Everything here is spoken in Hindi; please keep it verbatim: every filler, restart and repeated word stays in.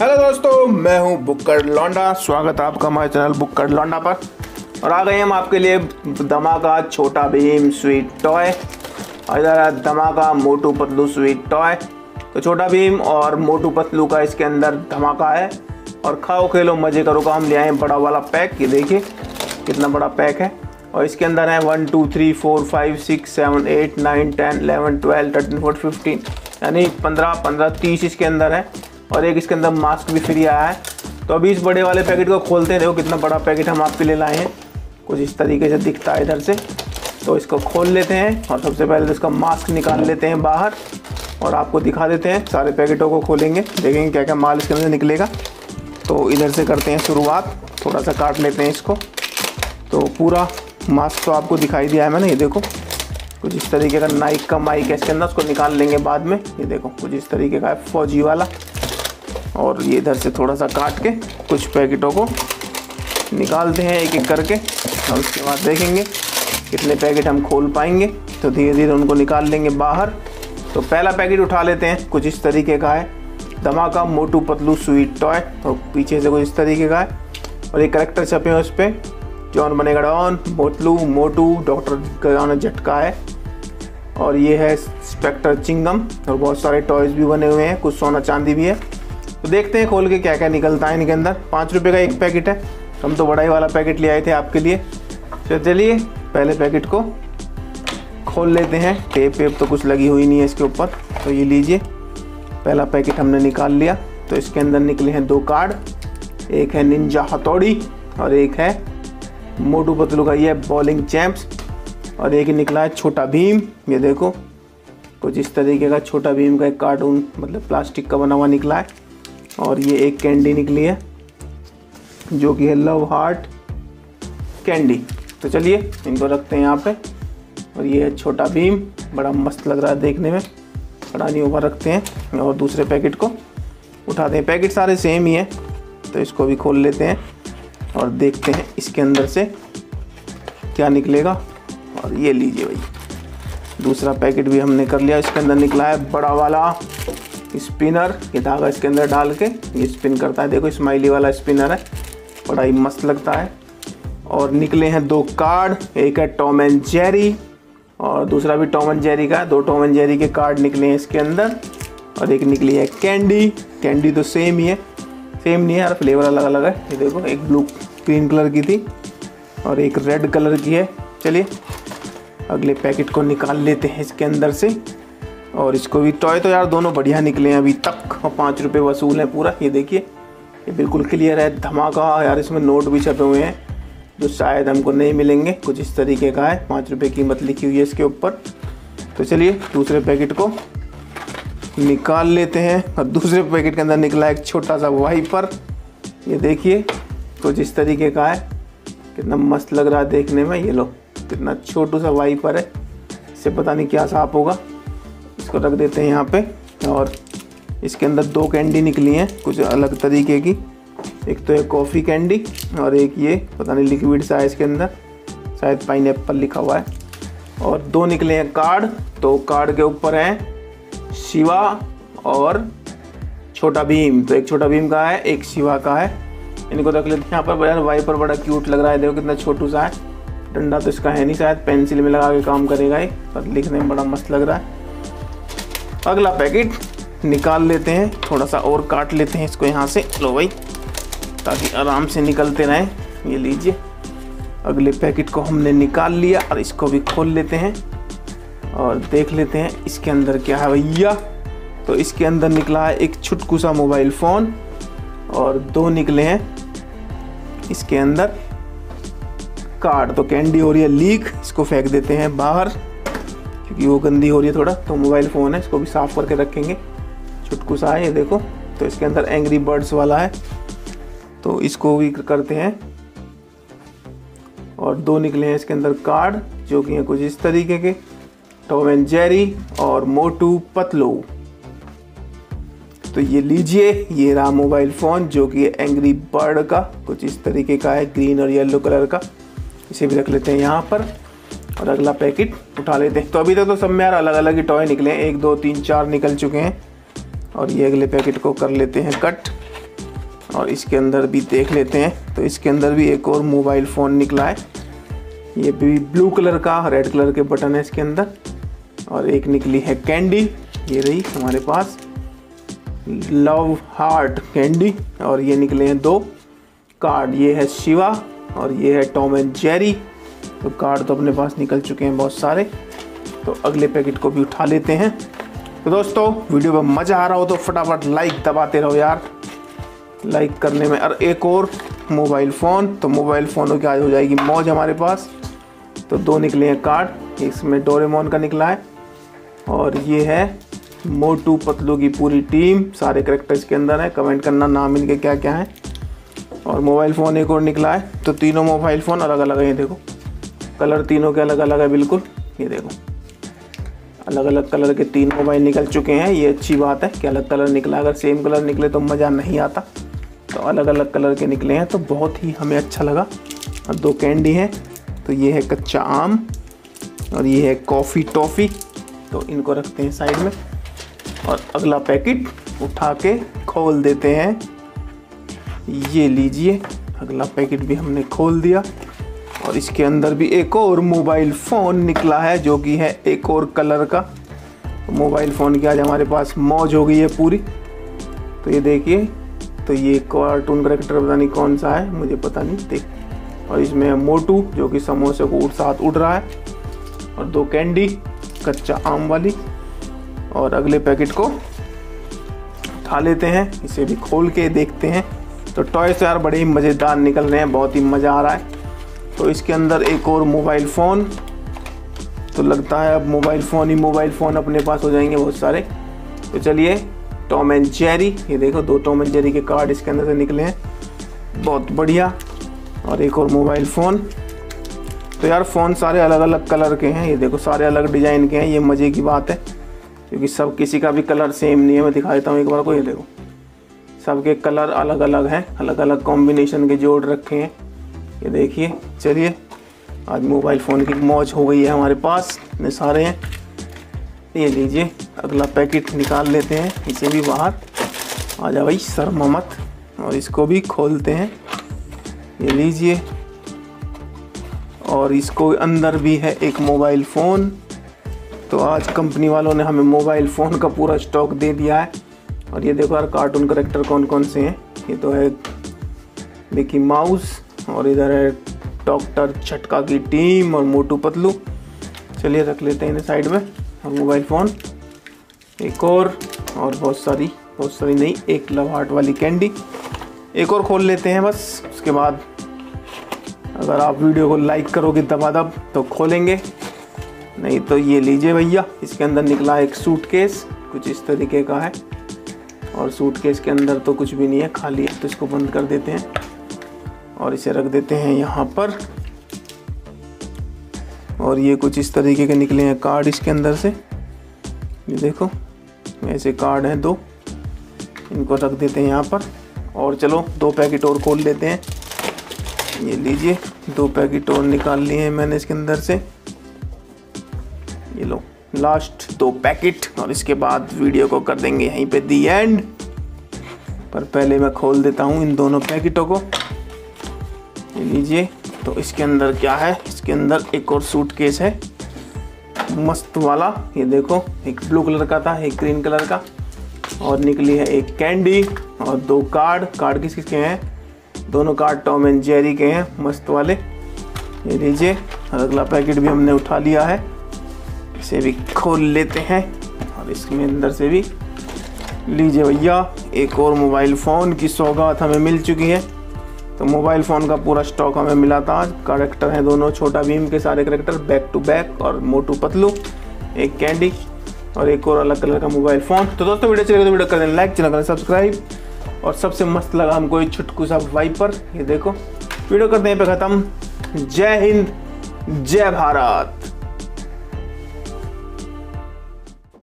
हेलो दोस्तों, मैं हूं बुक्कड़ लौंडा। स्वागत है आपका हमारे चैनल बुक्कड़ लौंडा पर। और आ गए हम आपके लिए धमाका छोटा भीम स्वीट टॉय। इधर है धमाका मोटू पतलू स्वीट टॉय। तो छोटा भीम और मोटू पतलू का इसके अंदर धमाका है और खाओ खेलो मज़े करो का हम ले आए बड़ा वाला पैक। ये देखिए कितना बड़ा पैक है और इसके अंदर है one two three four five six seven eight nine ten eleven twelve thirteen fourteen fifteen यानी पंद्रह पंद्रह तीस इसके अंदर है और एक इसके अंदर मास्क भी फ्री आया है। तो अभी इस बड़े वाले पैकेट को खोलते हैं। देखो कितना बड़ा पैकेट हम आपके लिए लाए हैं, कुछ इस तरीके से दिखता है इधर से। तो इसको खोल लेते हैं और सबसे पहले तो इसका मास्क निकाल लेते हैं बाहर और आपको दिखा देते हैं। सारे पैकेटों को खोलेंगे, देखेंगे क्या क्या माल इसके अंदर निकलेगा। तो इधर से करते हैं शुरुआत, थोड़ा सा काट लेते हैं इसको। तो पूरा मास्क तो आपको दिखाई दिया है मैंने, ये देखो कुछ इस तरीके का नाइक का माइक है इसके अंदर, उसको निकाल लेंगे बाद में। ये देखो कुछ इस तरीके का है फौजी वाला। और ये इधर से थोड़ा सा काट के कुछ पैकेटों को निकालते हैं एक एक करके और उसके बाद देखेंगे कितने पैकेट हम खोल पाएंगे। तो धीरे धीरे उनको निकाल लेंगे बाहर। तो पहला पैकेट उठा लेते हैं, कुछ इस तरीके का है धमाका मोटू पतलू स्वीट टॉय। तो पीछे से कुछ इस तरीके का है और ये करेक्टर छपे हैं उस पर, जॉन बनेगा डॉन, मोटलू मोटू, डॉक्टर चटका है। और ये है स्पेक्टर चिंगम और बहुत सारे टॉयज़ भी बने हुए हैं, कुछ सोना चांदी भी है। तो देखते हैं खोल के क्या क्या निकलता है इनके अंदर। पाँच रुपये का एक पैकेट है, हम तो बड़ा ही वाला पैकेट ले आए थे आपके लिए। तो चलिए पहले पैकेट को खोल लेते हैं। टेप वेप तो कुछ लगी हुई नहीं है इसके ऊपर। तो ये लीजिए, पहला पैकेट हमने निकाल लिया। तो इसके अंदर निकले हैं दो कार्ड, एक है निन्जा हथौड़ी और एक है मोटू पतलू का ये बॉलिंग चैम्प्स। और एक निकला है छोटा भीम, ये देखो कुछ इस तरीके का छोटा भीम का एक कार्टून मतलब प्लास्टिक का बना हुआ निकला है। और ये एक कैंडी निकली है जो कि है लव हार्ट कैंडी। तो चलिए इनको रखते हैं यहाँ पे। और ये है छोटा भीम, बड़ा मस्त लग रहा है देखने में, बड़ा नहीं ऊपर रखते हैं और दूसरे पैकेट को उठाते हैं। पैकेट सारे सेम ही हैं तो इसको भी खोल लेते हैं और देखते हैं इसके अंदर से क्या निकलेगा। और ये लीजिए भाई, दूसरा पैकेट भी हमने कर लिया। इसके अंदर निकला है बड़ा वाला स्पिनर, ये धागा इसके अंदर डाल के ये स्पिन करता है। देखो स्माइली वाला स्पिनर है, बड़ा ही मस्त लगता है। और निकले हैं दो कार्ड, एक है टॉम एंड जेरी और दूसरा भी टॉम एंड जेरी का। दो टॉम एंड जेरी के कार्ड निकले हैं इसके अंदर और एक निकली है कैंडी। कैंडी तो सेम ही है, सेम नहीं है यार, फ्लेवर अलग अलग है। ये देखो एक ब्लू ग्रीन कलर की थी और एक रेड कलर की है। चलिए अगले पैकेट को निकाल लेते हैं इसके अंदर से और इसको भी टॉय। तो यार दोनों बढ़िया निकले हैं अभी तक और पाँच रुपये वसूल है पूरा। ये देखिए ये बिल्कुल क्लियर है धमाका यार, इसमें नोट भी छपे हुए हैं जो शायद हमको नहीं मिलेंगे। कुछ इस तरीके का है, पाँच रुपये कीमत लिखी हुई है इसके ऊपर। तो चलिए दूसरे पैकेट को निकाल लेते हैं और दूसरे पैकेट के अंदर निकला एक छोटा सा वाइपर। ये देखिए कुछ इस तरीके का है, कितना मस्त लग रहा है देखने में। ये लो कितना छोटू सा वाइपर है, इससे पता नहीं क्या साफ होगा। इसको रख देते हैं यहाँ पे। और इसके अंदर दो कैंडी निकली हैं कुछ अलग तरीके की, एक तो है कॉफ़ी कैंडी और एक ये पता नहीं लिक्विड सा है इसके अंदर, शायद पाइनएप्पल लिखा हुआ है। और दो निकले हैं कार्ड, तो कार्ड के ऊपर हैं शिवा और छोटा भीम। तो एक छोटा भीम का है, एक शिवा का है। इनको रख लेते हैं यहाँ पर। यार वाइपर बड़ा क्यूट लग रहा है, देखो कितना छोटू सा है। डंडा तो इसका है नहीं, शायद पेंसिल में लगा के काम करेगा ये, पर लिखने में बड़ा मस्त लग रहा है। अगला पैकेट निकाल लेते हैं, थोड़ा सा और काट लेते हैं इसको यहाँ से। लो भाई, ताकि आराम से निकलते रहें। ये लीजिए अगले पैकेट को हमने निकाल लिया और इसको भी खोल लेते हैं और देख लेते हैं इसके अंदर क्या है भैया। तो इसके अंदर निकला है एक छुटकू सा मोबाइल फ़ोन और दो निकले हैं इसके अंदर कार्ड। तो कैंडी हो रही है लीक, इसको फेंक देते हैं बाहर क्योंकि वो गंदी हो रही है थोड़ा। तो मोबाइल फ़ोन है, इसको भी साफ़ करके रखेंगे। छुटकू सा है ये देखो। तो इसके अंदर एंग्री बर्ड्स वाला है, तो इसको भी करते हैं। और दो निकले हैं इसके अंदर कार्ड जो कि हैं कुछ इस तरीके के, टॉम एंड जेरी और मोटू पतलू। तो ये लीजिए, ये रहा मोबाइल फ़ोन जो कि एंग्री बर्ड का कुछ इस तरीके का है, ग्रीन और येलो कलर का। इसे भी रख लेते हैं यहाँ पर और अगला पैकेट उठा लेते हैं। तो अभी तक तो सब में यार अलग अलग ही टॉय निकले हैं, एक दो तीन चार निकल चुके हैं। और ये अगले पैकेट को कर लेते हैं कट। और इसके अंदर भी देख लेते हैं। तो इसके अंदर भी एक और मोबाइल फ़ोन निकला है, ये भी ब्लू कलर का, रेड कलर के बटन है इसके अंदर। और एक निकली है कैंडी, ये रही हमारे पास लव हार्ट कैंडी। और ये निकले हैं दो कार्ड, ये है शिवा और ये है टॉम एंड जेरी। तो कार्ड तो अपने पास निकल चुके हैं बहुत सारे, तो अगले पैकेट को भी उठा लेते हैं। तो दोस्तों वीडियो में मज़ा आ रहा हो तो फटाफट लाइक दबाते रहो यार, लाइक करने में। और एक और मोबाइल फ़ोन, तो मोबाइल फ़ोनों की आज हो जाएगी मौज हमारे पास। तो दो निकले हैं कार्ड, इसमें डोरेमोन का निकला है और ये है मोटू पतलू की पूरी टीम, सारे करैक्टर्स के अंदर है। कमेंट करना नाम इनके क्या क्या हैं। और मोबाइल फ़ोन एक और निकला है, तो तीनों मोबाइल फ़ोन अलग अलग है। ये देखो कलर तीनों के अलग अलग है बिल्कुल, ये देखो अलग अलग कलर के तीन मोबाइल निकल चुके हैं। ये अच्छी बात है कि अलग कलर निकला, अगर सेम कलर निकले तो मज़ा नहीं आता। तो अलग अलग कलर के निकले हैं तो बहुत ही हमें अच्छा लगा। और दो कैंडी हैं, तो ये है कच्चा आम और ये है कॉफ़ी टॉफ़ी, तो इनको रखते हैं साइड में। और अगला पैकेट उठा के खोल देते हैं। ये लीजिए, अगला पैकेट भी हमने खोल दिया और इसके अंदर भी एक और मोबाइल फ़ोन निकला है जो कि है एक और कलर का। तो मोबाइल फ़ोन की आज हमारे पास मौज हो गई है पूरी। तो ये देखिए, तो ये कार्टून कैरेक्टर पता नहीं कौन सा है, मुझे पता नहीं देख। और इसमें मोटू जो कि समोसे को उठ साथ उड़ रहा है, और दो कैंडी कच्चा आम वाली। और अगले पैकेट को उठा लेते हैं, इसे भी खोल के देखते हैं। तो टॉयस यार बड़े ही मज़ेदार निकल रहे हैं, बहुत ही मज़ा आ रहा है। तो इसके अंदर एक और मोबाइल फ़ोन, तो लगता है अब मोबाइल फ़ोन ही मोबाइल फ़ोन अपने पास हो जाएंगे बहुत सारे। तो चलिए टॉम एंड जेरी, ये देखो दो टॉम एंड जेरी के कार्ड इसके अंदर से निकले हैं, बहुत बढ़िया। और एक और मोबाइल फ़ोन, तो यार फ़ोन सारे अलग अलग कलर के हैं, ये देखो सारे अलग डिज़ाइन के हैं। ये मज़े की बात है क्योंकि सब किसी का भी कलर सेम नहीं है। मैं दिखा देता हूँ एक बार को, ये देखो सबके कलर अलग अलग हैं, अलग अलग कॉम्बिनेशन के जोड़ रखे हैं, ये देखिए। चलिए आज मोबाइल फ़ोन की मौज हो गई है हमारे पास, इतने सारे हैं। ये लीजिए अगला पैकेट निकाल लेते हैं, इसे भी बाहर आ जा भाई शर्मा मत। और इसको भी खोलते हैं, ये लीजिए। और इसको अंदर भी है एक मोबाइल फ़ोन। तो आज कंपनी वालों ने हमें मोबाइल फ़ोन का पूरा स्टॉक दे दिया है। और ये देखो यार कार्टून करैक्टर कौन कौन से हैं, ये तो है मिकी माउस और इधर है डॉक्टर चटका की टीम और मोटू पतलू। चलिए रख लेते हैं इन्हें साइड में। और मोबाइल फ़ोन एक और और बहुत सारी बहुत सारी नहीं, एक लव हार्ट वाली कैंडी। एक और खोल लेते हैं बस, उसके बाद अगर आप वीडियो को लाइक करोगे दबादब तो खोलेंगे, नहीं तो ये लीजिए भैया। इसके अंदर निकला एक सूटकेस, कुछ इस तरीके का है। और सूटकेस के अंदर तो कुछ भी नहीं है, खाली है, तो इसको बंद कर देते हैं और इसे रख देते हैं यहाँ पर। और ये कुछ इस तरीके के निकले हैं कार्ड इसके अंदर से, ये देखो ऐसे कार्ड हैं दो, इनको रख देते हैं यहाँ पर। और चलो दो पैकेट और खोल लेते हैं। ये लीजिए दो पैकेट और निकाल लिए हैं मैंने इसके अंदर से, ये लो लास्ट दो पैकेट। और इसके बाद वीडियो को कर देंगे यहीं पे दी एंड। पर पहले मैं खोल देता हूँ इन दोनों पैकेटों को, ये लीजिए। तो इसके अंदर क्या है, इसके अंदर एक और सूटकेस है मस्त वाला, ये देखो एक ब्लू कलर का था, एक ग्रीन कलर का। और निकली है एक कैंडी और दो कार्ड, कार्ड किस किस के हैं, दोनों कार्ड टॉम एंड जेरी के हैं मस्त वाले, ये लीजिए। अगला पैकेट भी हमने उठा लिया है, इसे भी खोल लेते हैं। और इसमें अंदर से भी लीजिए भैया, एक और मोबाइल फ़ोन की सौगात हमें मिल चुकी है। तो मोबाइल फ़ोन का पूरा स्टॉक हमें मिला था आज। करैक्टर हैं दोनों, छोटा भीम के सारे करैक्टर बैक टू बैक, और मोटू पतलू, एक कैंडी और एक और अलग कलर का मोबाइल फ़ोन। तो दोस्तों वीडियो अच्छी लगे तो वीडियो कर दें लाइक, चैनल करें सब्सक्राइब। और सबसे मस्त लगा हमको ये छुटकू सा वाइपर, ये देखो। वीडियो करते हैं पे ख़त्म। जय हिंद जय भारत।